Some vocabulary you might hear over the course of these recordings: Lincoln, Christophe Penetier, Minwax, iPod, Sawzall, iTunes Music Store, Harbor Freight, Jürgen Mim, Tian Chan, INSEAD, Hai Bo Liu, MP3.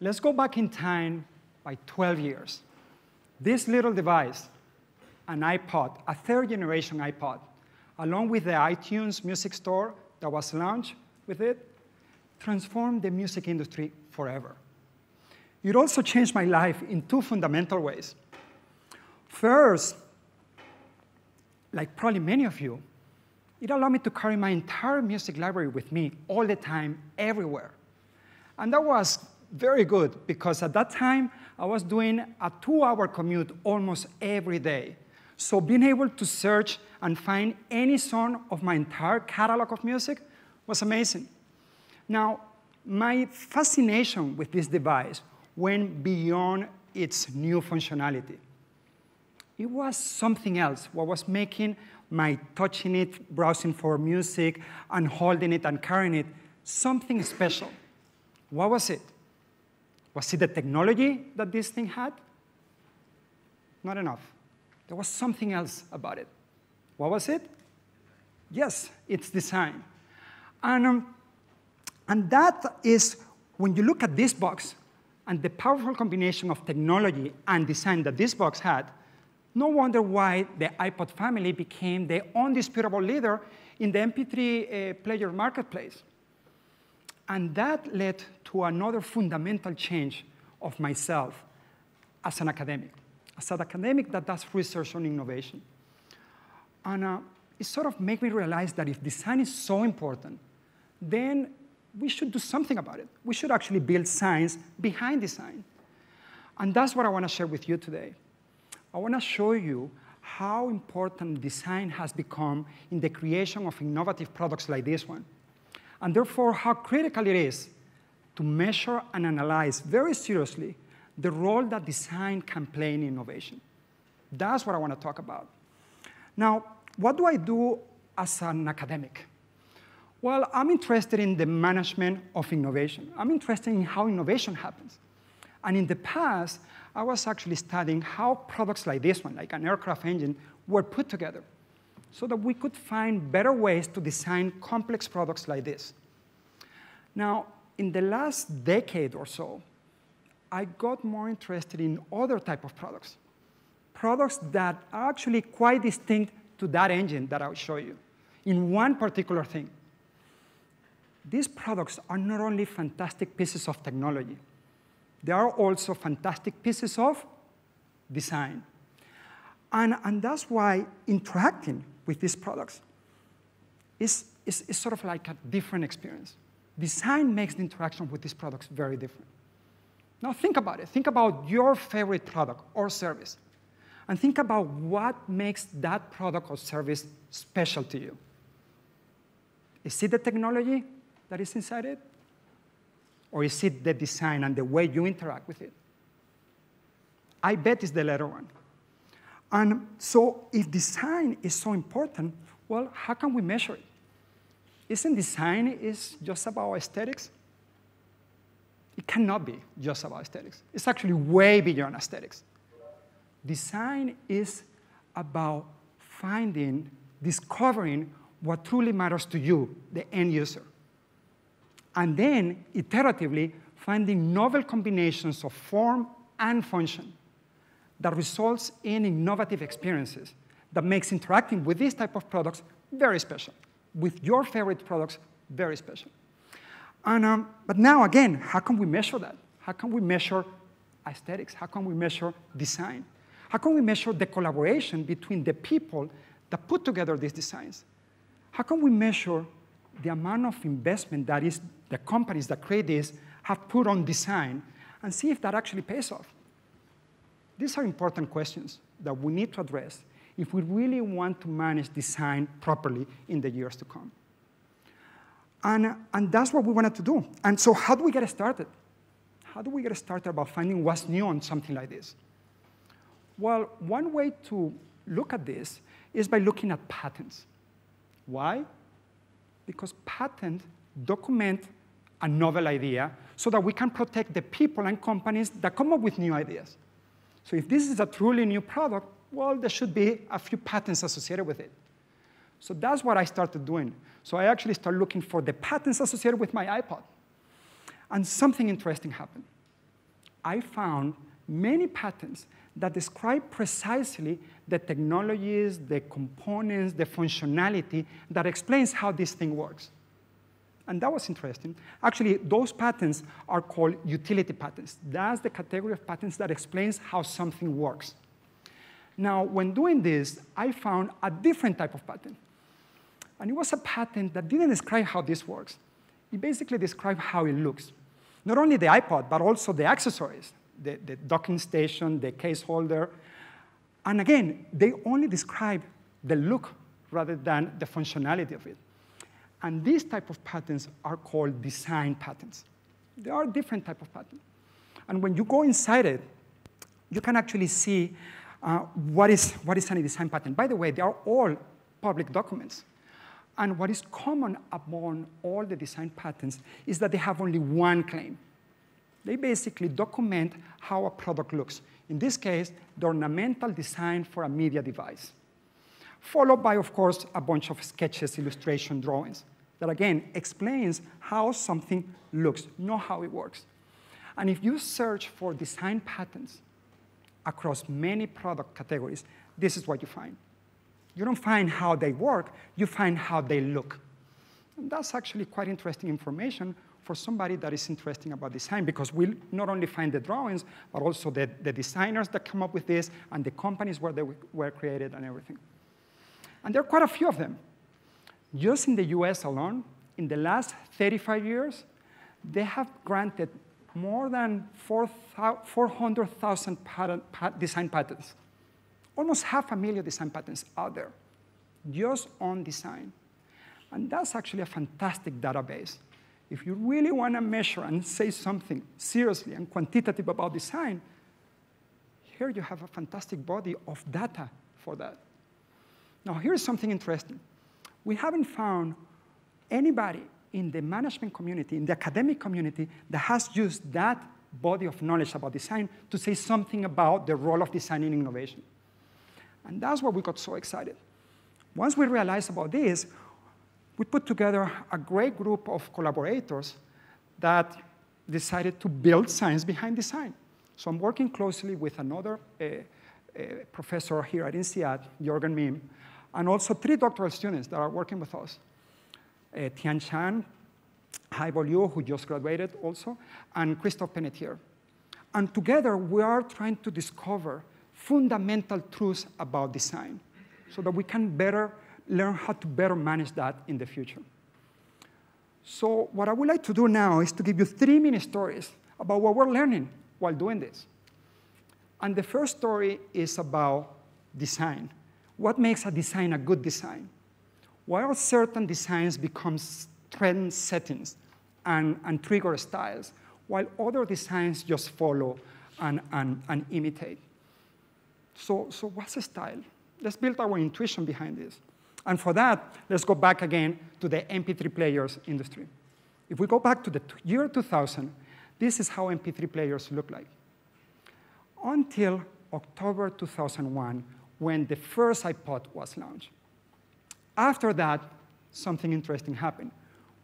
Let's go back in time by 12 years. This little device, an iPod, a third-generation iPod, along with the iTunes Music Store that was launched with it, transformed the music industry forever. It also changed my life in two fundamental ways. First, like probably many of you, it allowed me to carry my entire music library with me all the time, everywhere. And that was very good, because at that time, I was doing a 2-hour commute almost every day. So being able to search and find any song of my entire catalog of music was amazing. Now, my fascination with this device went beyond its new functionality. It was something else, what was making my touching it, browsing for music, and holding it and carrying it, something special. What was it? Was it the technology that this thing had? Not enough. There was something else about it. What was it? Yes, its design. And that is, when you look at this box and the powerful combination of technology and design that this box had, no wonder why the iPod family became the undisputable leader in the MP3 player marketplace. And that led to another fundamental change of myself as an academic. As an academic that does research on innovation. And it sort of made me realize that if design is so important, then we should do something about it. We should actually build science behind design. And that's what I want to share with you today. I want to show you how important design has become in the creation of innovative products like this one, and therefore how critical it is to measure and analyze very seriously the role that design can play in innovation. That's what I want to talk about. Now, what do I do as an academic? Well, I'm interested in the management of innovation. I'm interested in how innovation happens. And in the past, I was actually studying how products like this one, like an aircraft engine, were put together so that we could find better ways to design complex products like this. Now, in the last decade or so, I got more interested in other type of products, products that are actually quite distinct to that engine that I'll show you, in one particular thing. These products are not only fantastic pieces of technology, they are also fantastic pieces of design. And that's why interacting with these products is sort of like a different experience. Design makes the interaction with these products very different. Now think about it. Think about your favorite product or service. And think about what makes that product or service special to you. Is it the technology that is inside it? Or is it the design and the way you interact with it? I bet it's the latter one. And so if design is so important, well, how can we measure it? Isn't design just about aesthetics? It cannot be just about aesthetics. It's actually way beyond aesthetics. Design is about finding, discovering what truly matters to you, the end user. And then, iteratively, finding novel combinations of form and function that results in innovative experiences that makes interacting with these type of products very special, with your favorite products very special. And, but now, again, how can we measure that? How can we measure aesthetics? How can we measure design? How can we measure the collaboration between the people that put together these designs? How can we measure the amount of investment that is the companies that create this have put on design and see if that actually pays off? These are important questions that we need to address if we really want to manage design properly in the years to come. And that's what we wanted to do. And so how do we get started? How do we get started about finding what's new on something like this? Well, one way to look at this is by looking at patents. Why? Because patents document a novel idea so that we can protect the people and companies that come up with new ideas. So if this is a truly new product, well, there should be a few patents associated with it. So that's what I started doing. So I actually started looking for the patents associated with my iPod. And something interesting happened. I found many patents that describe precisely the technologies, the components, the functionality that explains how this thing works. And that was interesting. Actually, those patents are called utility patents. That's the category of patents that explains how something works. Now, when doing this, I found a different type of patent. And it was a patent that didn't describe how this works. It basically described how it looks. Not only the iPod, but also the accessories, the docking station, the case holder. And again, they only describe the look rather than the functionality of it. And these type of patents are called design patents. They are different type of patents. And when you go inside it, you can actually see what is a design patent. By the way, they are all public documents. And what is common among all the design patents is that they have only one claim. They basically document how a product looks. In this case, the ornamental design for a media device, followed by, of course, a bunch of sketches, illustration drawings that, again, explains how something looks, not how it works. And if you search for design patents across many product categories, this is what you find. You don't find how they work. You find how they look. And that's actually quite interesting information for somebody that is interested about design, because we'll not only find the drawings, but also the designers that come up with this and the companies where they were created and everything. And there are quite a few of them. Just in the US alone, in the last 35 years, they have granted more than 400,000 design patents. Almost 500,000 design patents out there, just on design. And that's actually a fantastic database. If you really want to measure and say something seriously and quantitative about design, here you have a fantastic body of data for that. Now, here's something interesting. We haven't found anybody in the management community, in the academic community, that has used that body of knowledge about design to say something about the role of design in innovation. And that's why we got so excited. Once we realized about this, we put together a great group of collaborators that decided to build science behind design. So I'm working closely with another professor here at INSEAD, Jürgen Mim, and also 3 doctoral students that are working with us, Tian Chan, Hai Bo Liu, who just graduated also, and Christophe Penetier. And together, we are trying to discover fundamental truths about design so that we can better learn how to better manage that in the future. So what I would like to do now is to give you 3 mini stories about what we're learning while doing this. And the first story is about design. What makes a design a good design? Why are certain designs become trend settings and trigger styles, while other designs just follow and imitate? So what's a style? Let's build our intuition behind this. And for that, let's go back again to the MP3 players industry. If we go back to the year 2000, this is how MP3 players look like. Until October 2001, when the first iPod was launched. After that, something interesting happened.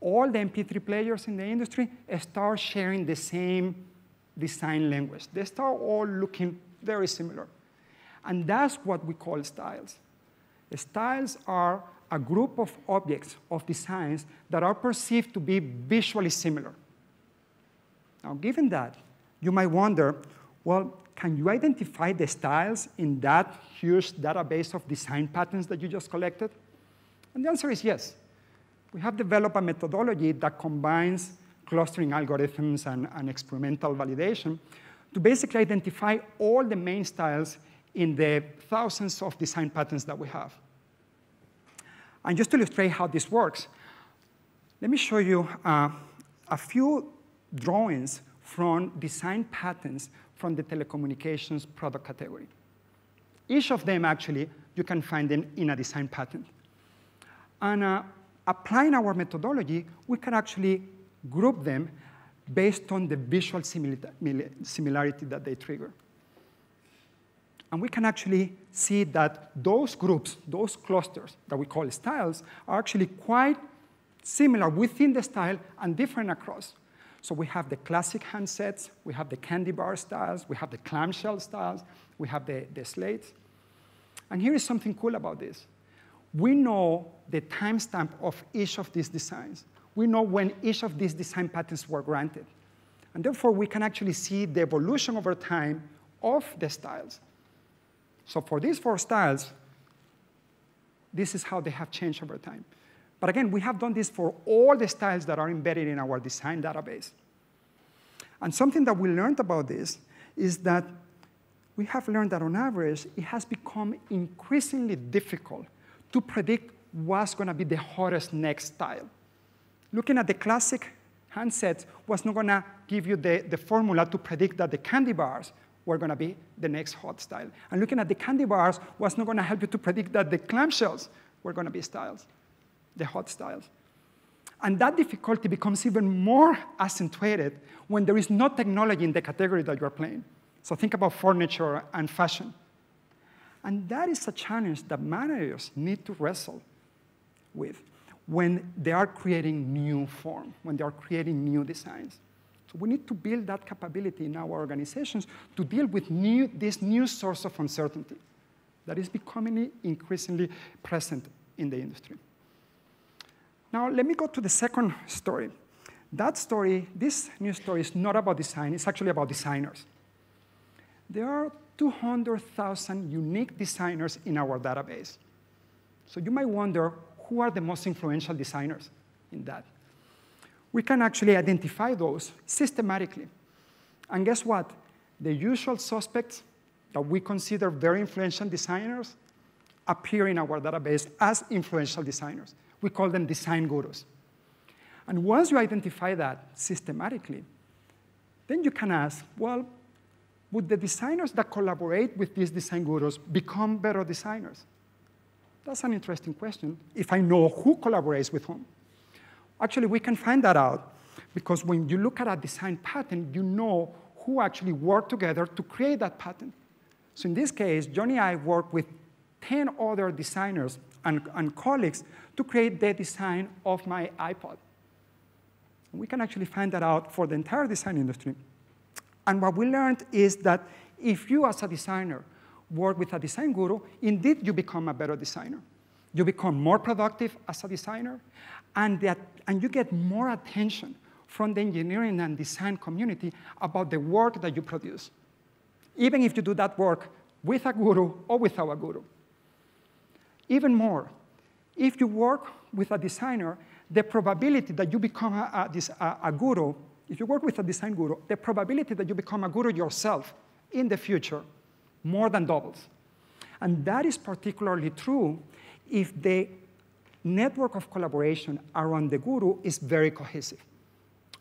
All the MP3 players in the industry start sharing the same design language. They start all looking very similar. And that's what we call styles. Styles are a group of objects, of designs, that are perceived to be visually similar. Now, given that, you might wonder, well, can you identify the styles in that huge database of design patterns that you just collected? And the answer is yes. We have developed a methodology that combines clustering algorithms and experimental validation to basically identify all the main styles in the thousands of design patterns that we have. And just to illustrate how this works, let me show you a few drawings from design patterns from the telecommunications product category. Each of them, actually, you can find them in a design pattern. And applying our methodology, we can actually group them based on the visual similarity that they trigger. And we can actually see that those groups, those clusters that we call styles, are actually quite similar within the style and different across. So we have the classic handsets, we have the candy bar styles, we have the clamshell styles, we have the slates. And here is something cool about this. We know the timestamp of each of these designs. We know when each of these design patents were granted. And therefore, we can actually see the evolution over time of the styles. So for these four styles, this is how they have changed over time. But again, we have done this for all the styles that are embedded in our design database. And something that we learned about this is that we have learned that on average, it has become increasingly difficult to predict what's going to be the hottest next style. Looking at the classic handset was not going to give you the formula to predict that the candy bars were going to be the next hot style. And looking at the candy bars was not going to help you to predict that the clamshells were going to be styles, the hot styles. And that difficulty becomes even more accentuated when there is no technology in the category that you're playing. So think about furniture and fashion. And that is a challenge that managers need to wrestle with when they are creating new form, when they are creating new designs. So we need to build that capability in our organizations to deal with this new source of uncertainty that is becoming increasingly present in the industry. Now, let me go to the second story. That story, this new story, is not about design. It's actually about designers. There are 200,000 unique designers in our database. So you might wonder, who are the most influential designers in that? We can actually identify those systematically. And guess what? The usual suspects that we consider very influential designers appear in our database as influential designers. We call them design gurus. And once you identify that systematically, then you can ask, well, would the designers that collaborate with these design gurus become better designers? That's an interesting question, if I know who collaborates with whom. Actually, we can find that out, because when you look at a design pattern, you know who actually worked together to create that pattern. So in this case, Johnny and I worked with 10 other designers and colleagues to create the design of my iPod. We can actually find that out for the entire design industry. And what we learned is that if you, as a designer, work with a design guru, indeed you become a better designer. You become more productive as a designer, and you get more attention from the engineering and design community about the work that you produce, even if you do that work with a guru or without a guru. Even more, if you work with a designer, the probability that you become a guru, if you work with a design guru, the probability that you become a guru yourself in the future more than doubles. And that is particularly true if the network of collaboration around the guru is very cohesive.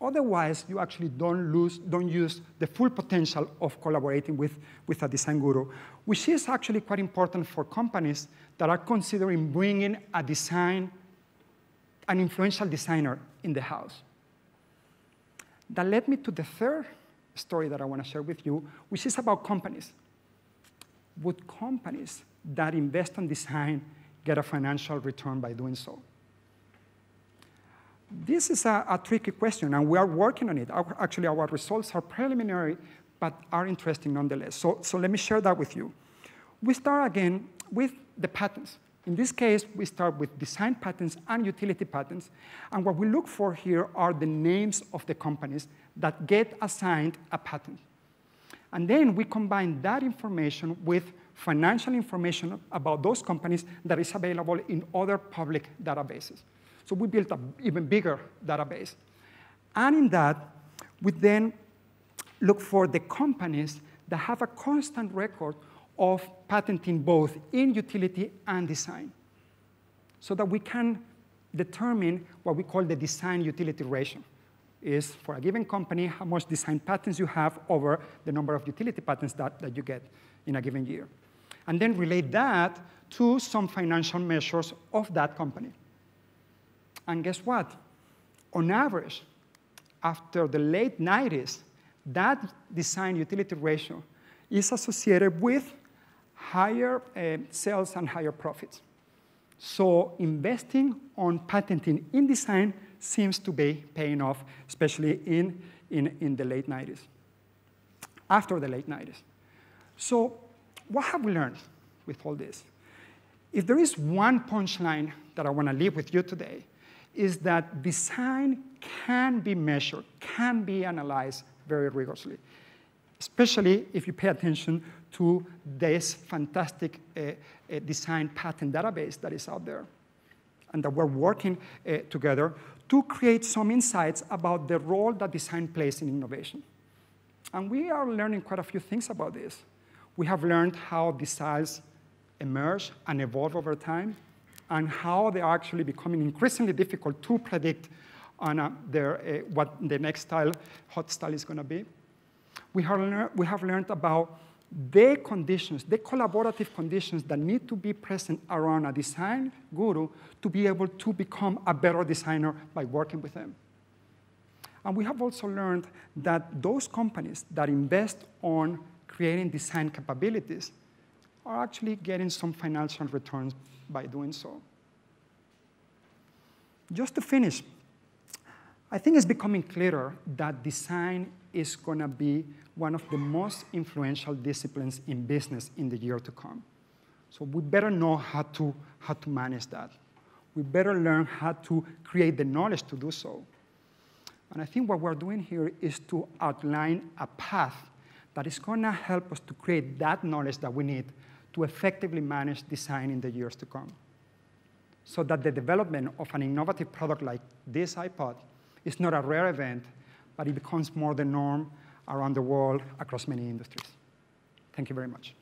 Otherwise, you actually don't use the full potential of collaborating with a design guru, which is actually quite important for companies that are considering bringing an influential designer in the house. That led me to the third story that I want to share with you, which is about companies. Would companies that invest in design get a financial return by doing so? This is a tricky question, and we are working on it. Actually, our results are preliminary, but are interesting nonetheless. So let me share that with you. We start again with the patents. In this case, we start with design patents and utility patents. And what we look for here are the names of the companies that get assigned a patent. And then we combine that information with financial information about those companies that is available in other public databases. So we built an even bigger database. And in that, we then look for the companies that have a constant record of patenting both in utility and design, so that we can determine what we call the design-utility ratio. Is for a given company how much design patents you have over the number of utility patents that you get in a given year. And then relate that to some financial measures of that company. And guess what? On average, after the late 90s, that design-utility ratio is associated with higher sales and higher profits. So investing on patenting in design seems to be paying off, especially in the late 90s, after the late 90s. So what have we learned with all this? If there is one punchline that I want to leave with you today, is that design can be measured, can be analyzed very rigorously, especially if you pay attention to this fantastic design patent database that is out there, and that we're working together to create some insights about the role that design plays in innovation. And we are learning quite a few things about this. We have learned how designs emerge and evolve over time, and how they are actually becoming increasingly difficult to predict on what the next style, hot style is going to be. We have learned about the conditions, the collaborative conditions that need to be present around a design guru to be able to become a better designer by working with them. And we have also learned that those companies that invest on creating design capabilities are actually getting some financial returns by doing so. Just to finish, I think it's becoming clearer that design is going to be one of the most influential disciplines in business in the year to come. So we better know how to manage that. We better learn how to create the knowledge to do so. And I think what we're doing here is to outline a path that is going to help us to create that knowledge that we need to effectively manage design in the years to come, so that the development of an innovative product like this iPod is not a rare event, but it becomes more the norm around the world across many industries. Thank you very much.